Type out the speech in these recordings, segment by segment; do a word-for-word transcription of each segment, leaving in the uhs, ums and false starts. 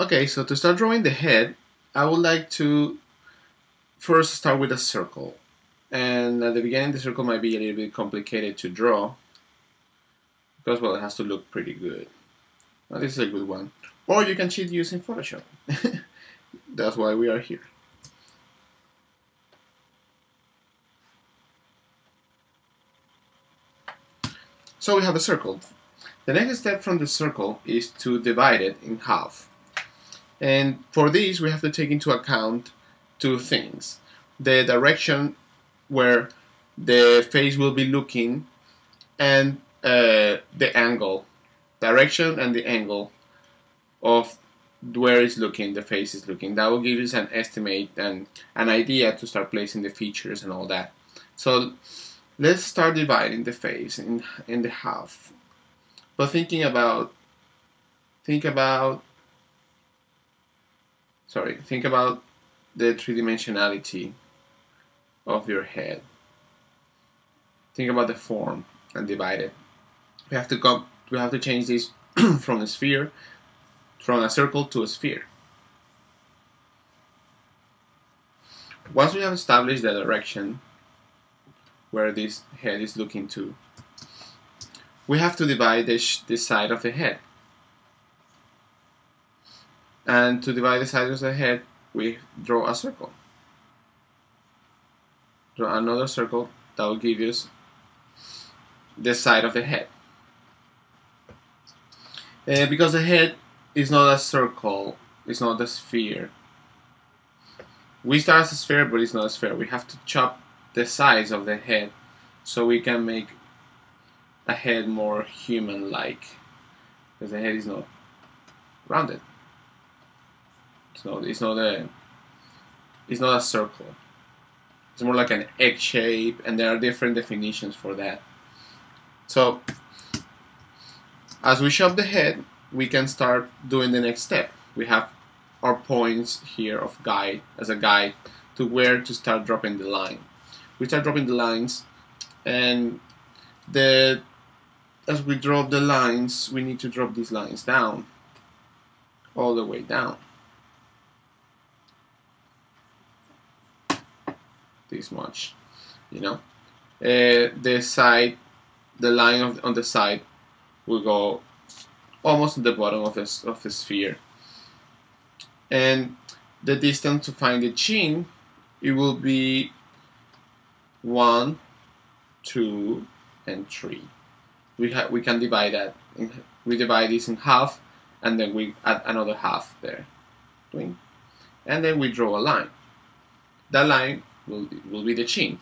Okay, so to start drawing the head, I would like to first start with a circle. And at the beginning, the circle might be a little bit complicated to draw because, well, it has to look pretty good. Well, this is a good one. Or you can cheat using Photoshop. That's why we are here. So we have a circle. The next step from the circle is to divide it in half. And for this, we have to take into account two things. The direction where the face will be looking and uh, the angle. Direction and the angle of where it's looking, the face is looking. That will give us an estimate and an idea to start placing the features and all that. So let's start dividing the face in, in the half. But thinking about, think about, sorry, think about the three-dimensionality of your head. Think about the form and divide it. We have to come, we have to change this from a sphere, from a circle to a sphere. Once we have established the direction where this head is looking to, we have to divide this, this side of the head. And to divide the side of the head, we draw a circle. Draw another circle that will give us the side of the head. Uh, because the head is not a circle, it's not a sphere. We start as a sphere, but it's not a sphere. We have to chop the size of the head so we can make a head more human-like, because the head is not rounded. It's not, it's not a, it's not a circle. It's more like an egg shape, and there are different definitions for that. So, as we chop the head, we can start doing the next step. We have our points here of guide as a guide to where to start dropping the line. We start dropping the lines, and the as we drop the lines, we need to drop these lines down, all the way down. This much, you know. Uh, the side, the line of, on the side will go almost at the bottom of this of the sphere. And the distance to find the chin, it will be one, two, and three. We have we can divide that. In, we divide this in half, and then we add another half there, and then we draw a line. That line will be, will be the chin.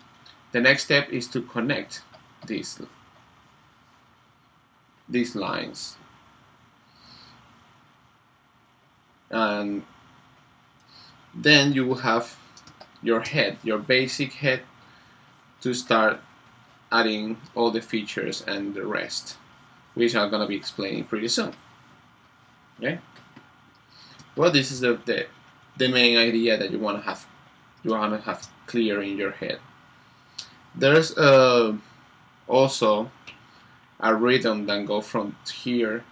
The next step is to connect these these lines. And then you will have your head, your basic head, to start adding all the features and the rest, which I'm going to be explaining pretty soon. Okay? Well, this is the, the, the main idea that you want to have. You want to have clear in your head. There's uh, also a rhythm that go from here,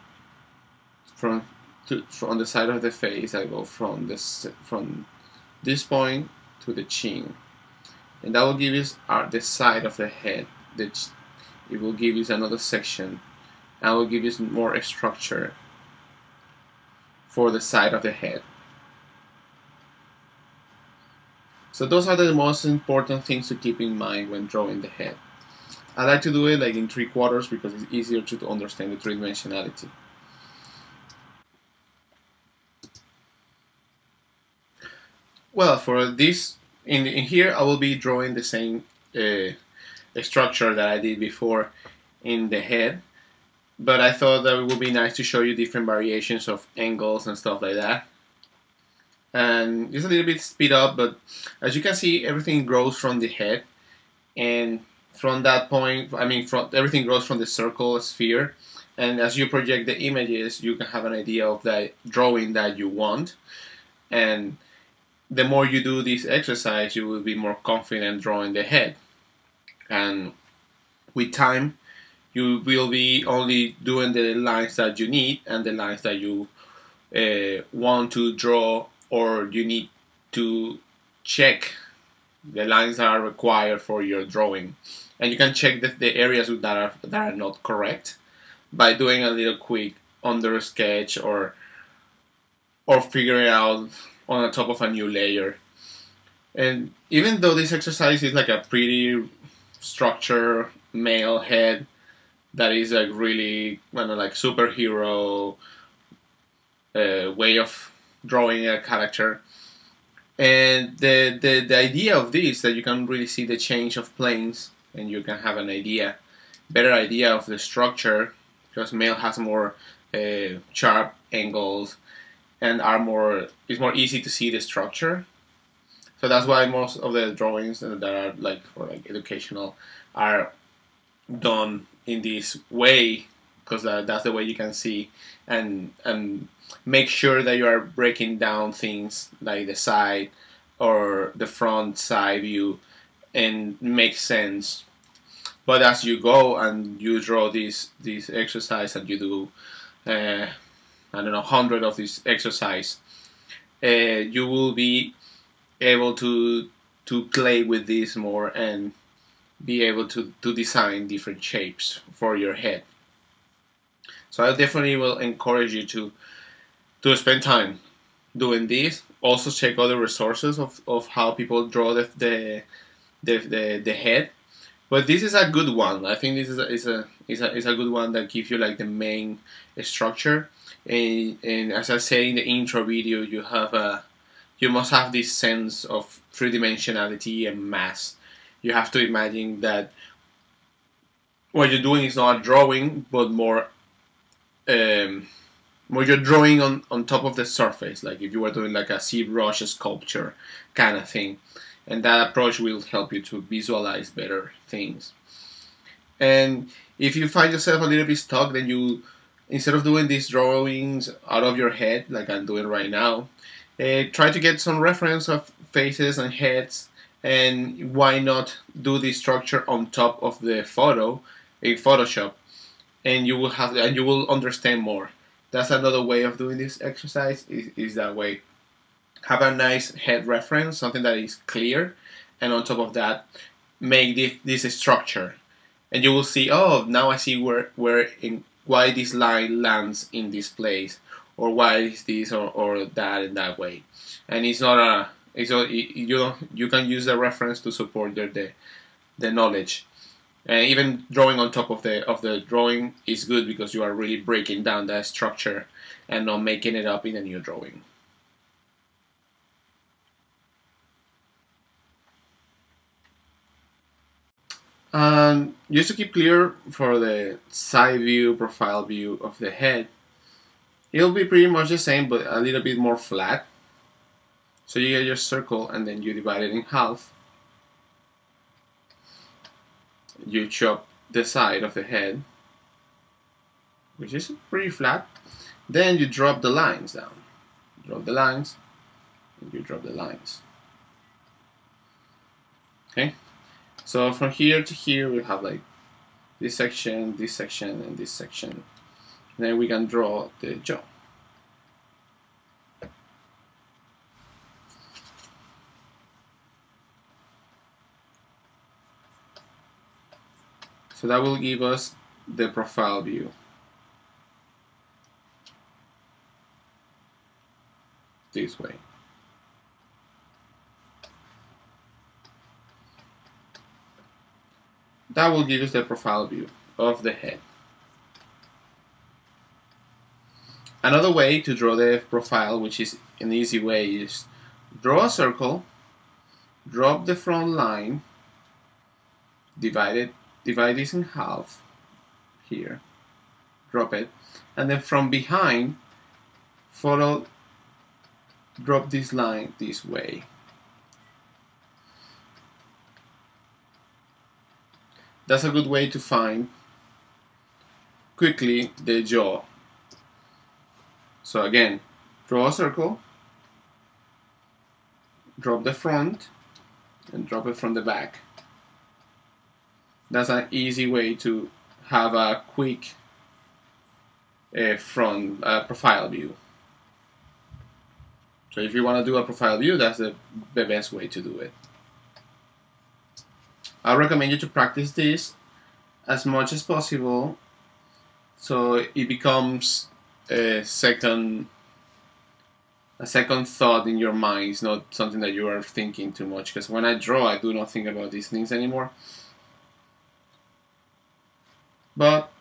from to, on the side of the face, I go from this from this point to the chin, and that will give us uh, the side of the head. That it will give us another section, and will give us more structure for the side of the head. So those are the most important things to keep in mind when drawing the head. I like to do it like in three quarters because it's easier to understand the three-dimensionality. Well, for this, in, in here I will be drawing the same uh, structure that I did before in the head, but I thought that it would be nice to show you different variations of angles and stuff like that. And it's a little bit speed up, but as you can see, everything grows from the head, and from that point, I mean, from, everything grows from the circle, sphere, and as you project the images, you can have an idea of the drawing that you want. And the more you do this exercise, you will be more confident drawing the head. And with time, you will be only doing the lines that you need and the lines that you uh, want to draw, or you need to check the lines that are required for your drawing. And you can check the, the areas that are, that are not correct by doing a little quick under sketch or or figuring out on the top of a new layer. And even though this exercise is like a pretty structured male head that is like really kind of like superhero uh, way of drawing a character, and the, the, the idea of this that you can really see the change of planes and you can have an idea, better idea of the structure, because male has more uh, sharp angles and are more, it's more easy to see the structure. So that's why most of the drawings that are like for like educational are done in this way, because that's the way you can see and and make sure that you are breaking down things like the side or the front side view and make sense. But as you go and you draw this this exercise and you do uh, I don't know, hundred of this exercise, uh, you will be able to to play with this more and be able to, to design different shapes for your head. So I definitely will encourage you to to spend time doing this. Also check other resources of, of how people draw the the, the the the head. But this is a good one. I think this is a is a is a, is a good one that gives you like the main structure. And, and as I say in the intro video, you have a you must have this sense of three-dimensionality and mass. You have to imagine that what you're doing is not drawing, but more um, more you're drawing on, on top of the surface, like if you were doing like a ZBrush sculpture kind of thing. And that approach will help you to visualize better things. And if you find yourself a little bit stuck, then you, instead of doing these drawings out of your head, like I'm doing right now, uh, try to get some reference of faces and heads, and why not do the structure on top of the photo in Photoshop, and you will have, and you will understand more. That's another way of doing this exercise, is, is that way. Have a nice head reference, something that is clear, and on top of that, make this, this structure, and you will see, oh, now I see where where in why this line lands in this place, or why is this or, or that in that way. And it's not a, it's a, you know, you can use the reference to support the, the the knowledge. And even drawing on top of the of the drawing is good, because you are really breaking down that structure and not making it up in a new drawing. Um, just to keep clear for the side view, profile view of the head, it'll be pretty much the same, but a little bit more flat. So you get your circle and then you divide it in half. You chop the side of the head, which is pretty flat. Then you drop the lines down. Drop the lines, and you drop the lines. Okay? So from here to here, we have like this section, this section, and this section. Then we can draw the jaw. So that will give us the profile view. This way. That will give us the profile view of the head. Another way to draw the profile, which is an easy way, is draw a circle, drop the front line, divide it, divide this in half here, drop it, and then from behind, follow, drop this line this way. That's a good way to find quickly the jaw. So again, draw a circle, drop the front, and drop it from the back. That's an easy way to have a quick uh, front uh, profile view. So if you want to do a profile view, that's the best way to do it. I recommend you to practice this as much as possible so it becomes a second a second thought in your mind. It's not something that you are thinking too much, because when I draw I do not think about these things anymore. But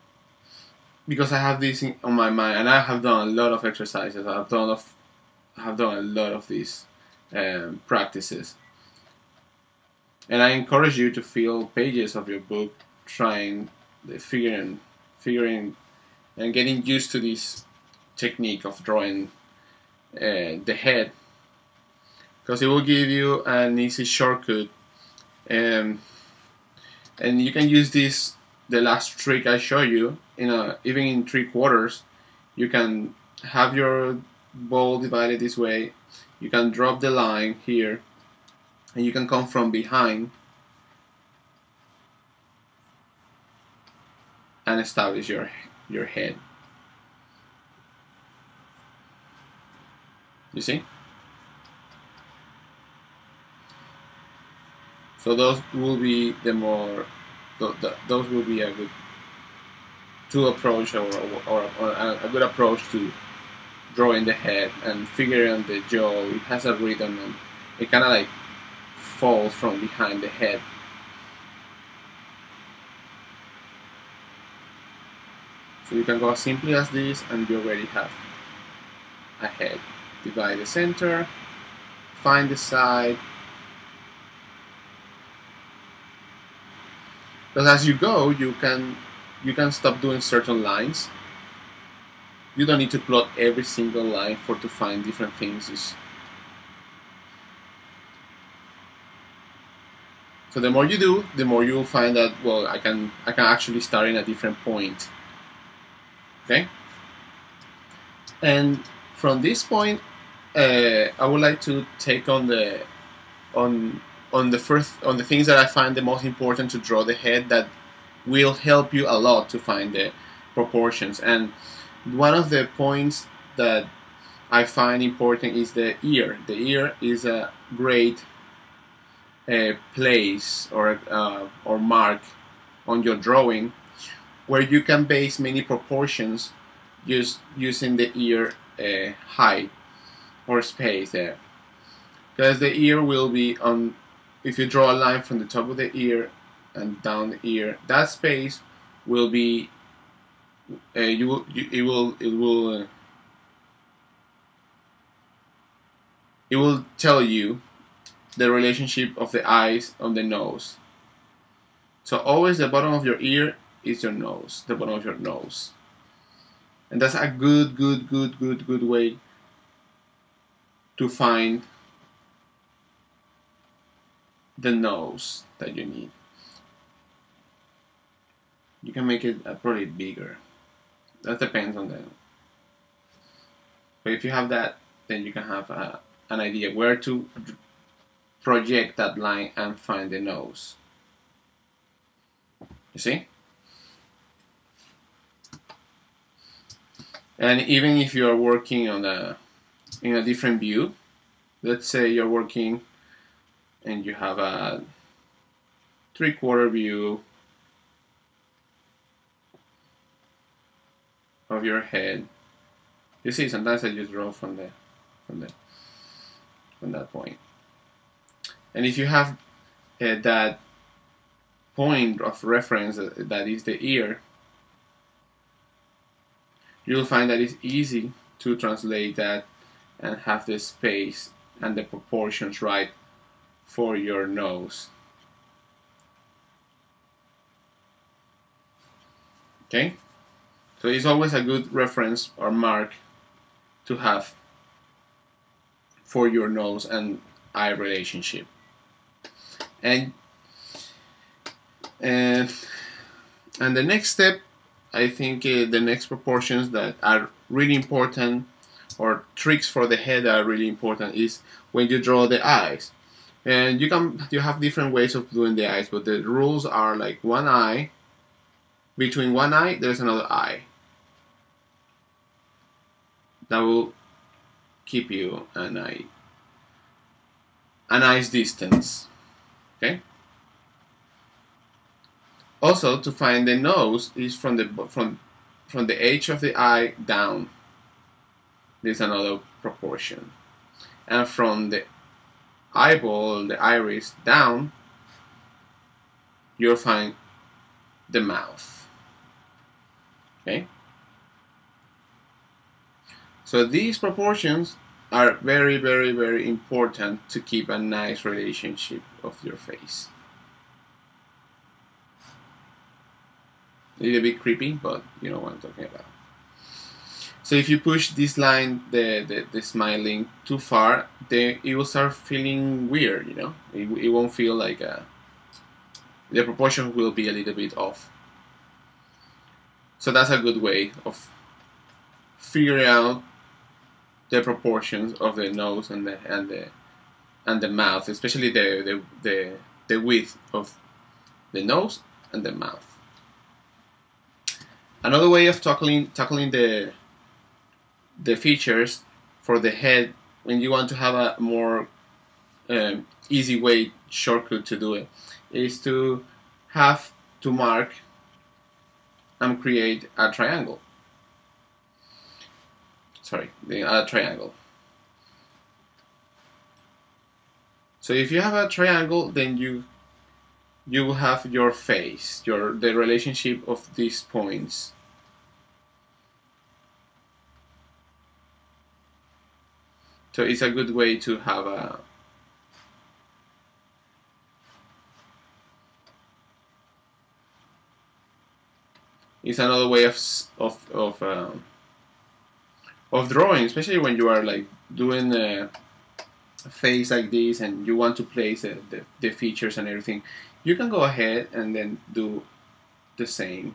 because I have this in, on my mind, and I have done a lot of exercises, I have done of, I have done a lot of these um, practices, and I encourage you to fill pages of your book, trying, figuring, figuring, and getting used to this technique of drawing uh, the head, because it will give you an easy shortcut, um, and you can use this. The last trick I show you, in a, even in three quarters, you can have your ball divided this way, you can drop the line here, and you can come from behind and establish your, your head. You see? So those will be the more Those will be a good to approach, or, or, or a good approach to drawing the head and figuring out the jaw. It has a rhythm, and it kind of like falls from behind the head. So you can go as simply as this, and you already have a head. Divide the center, find the side. Because as you go, you can you can stop doing certain lines. You don't need to plot every single line for to find different things. It's so the more you do, the more you will find that, well, I can I can actually start in a different point. Okay. And from this point, uh, I would like to take on the on. on the first on the things that I find the most important to draw the head, that will help you a lot to find the proportions. And one of the points that I find important is the ear. The ear is a great uh, place or uh, or mark on your drawing where you can base many proportions just using the ear uh, height or space there, because the ear will be on. If you draw a line from the top of the ear and down the ear, that space will be uh, you, will, you it will it will uh, it will tell you the relationship of the eyes on the nose. So always the bottom of your ear is your nose, the bottom of your nose, and that's a good good good good good way to find the nose that you need. You can make it uh, probably bigger. That depends on them. But if you have that, then you can have uh, an idea where to project that line and find the nose. You see? And even if you are working on a in a different view, let's say you're working and you have a three-quarter view of your head. You see, sometimes I just draw from the from the from that point. And if you have uh, that point of reference uh, that is the ear, you'll find that it's easy to translate that and have the space and the proportions right for your nose. Okay, so it's always a good reference or mark to have for your nose and eye relationship. And and, and the next step, I think uh, the next proportions that are really important, or tricks for the head that are really important, is when you draw the eyes. And you can you have different ways of doing the eyes, but the rules are like one eye, between one eye there's another eye. That will keep you an eye, a nice distance. Okay. Also, to find the nose is from the from from the edge of the eye down. There's another proportion, and from the eyeball, the iris down, you'll find the mouth. Okay. So these proportions are very, very, very important to keep a nice relationship of your face. A little bit creepy, but you know what I'm talking about. So if you push this line, the, the, the smiling, too far, then it will start feeling weird, you know? It, it won't feel like a... the proportion will be a little bit off. So that's a good way of figuring out the proportions of the nose and the and the and the mouth, especially the the the, the width of the nose and the mouth. Another way of tackling tackling the the features for the head, when you want to have a more um, easy way shortcut to do it, is to have to mark and create a triangle. Sorry, the uh, triangle. So if you have a triangle, then you you have your face, your the relationship of these points. So it's a good way to have a it's another way of of of. Um, of drawing, especially when you are like doing a face like this and you want to place the, the, the features and everything, you can go ahead and then do the same.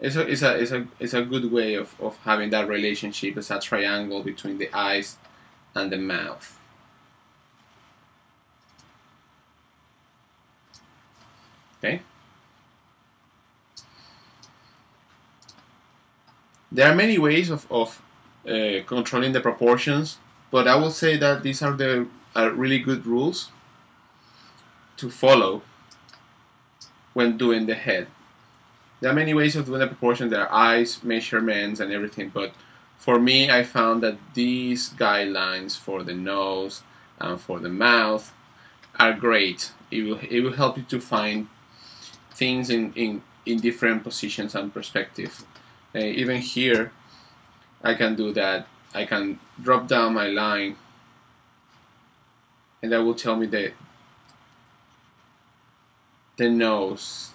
It's a, it's a, it's a, it's a good way of, of having that relationship as a triangle between the eyes and the mouth. Okay? There are many ways of, of uh, controlling the proportions, but I will say that these are the are really good rules to follow when doing the head. There are many ways of doing the proportions. There are eyes, measurements, and everything, but for me, I found that these guidelines for the nose and for the mouth are great. It will, it will help you to find things in, in, in different positions and perspectives. Uh, even here, I can do that. I can drop down my line, and that will tell me the the nose.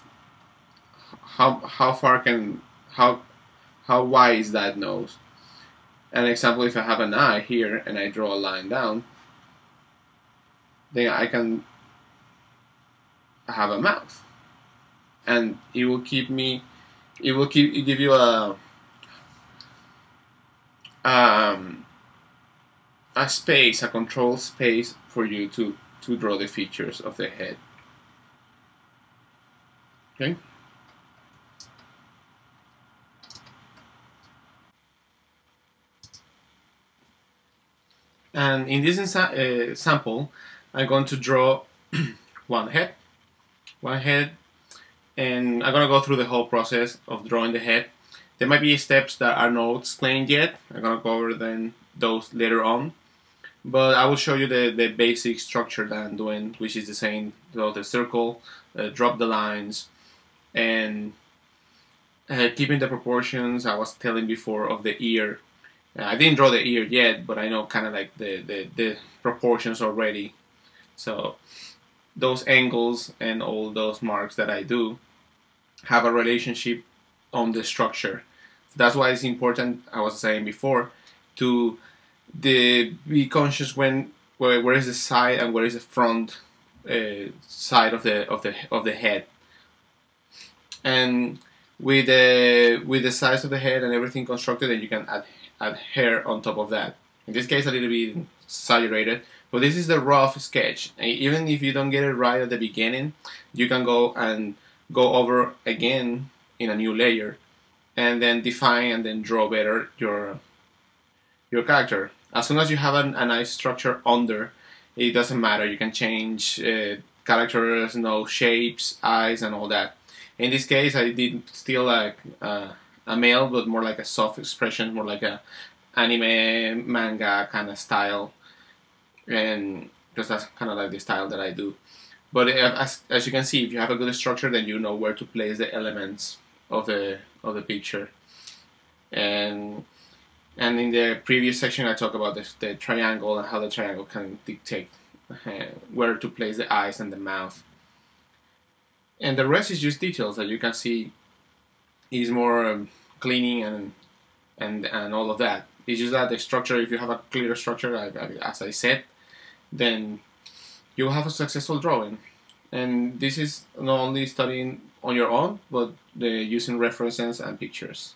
How how far can how how wide is that nose? An example: if I have an eye here and I draw a line down, then I can have a mouth, and it will keep me. It will keep, it give you a um, a space, a controlled space for you to to draw the features of the head. Okay. And in this uh, sample, I'm going to draw one head, one head. And I'm going to go through the whole process of drawing the head. There might be steps that are not explained yet. I'm going to cover then those later on. But I will show you the, the basic structure that I'm doing, which is the same. So the circle, uh, drop the lines, and uh, keeping the proportions I was telling before of the ear. Uh, I didn't draw the ear yet, but I know kind of like the, the, the proportions already. So those angles and all those marks that I do have a relationship on the structure. That's why it's important, I was saying before, to the, be conscious when where, where is the side and where is the front uh, side of the of the of the head. And with the with the size of the head and everything constructed, then you can add add hair on top of that. In this case, a little bit exaggerated. But this is the rough sketch. Even if you don't get it right at the beginning, you can go and go over again in a new layer and then define and then draw better your your character. As soon as you have an, a nice structure under, it doesn't matter. You can change uh, characters, you know, shapes, eyes, and all that. In this case, I did still like uh, a male, but more like a soft expression, more like a anime manga kind of style, and because that's kind of like the style that I do. But as as you can see, if you have a good structure, then you know where to place the elements of the of the picture. And and in the previous section, I talked about the, the triangle and how the triangle can dictate uh, where to place the eyes and the mouth. And the rest is just details that you can see is more um, cleaning and and and all of that. It's just that the structure, if you have a clear structure, I, I, as I said, then you'll have a successful drawing. And this is not only studying on your own, but uh, using references and pictures.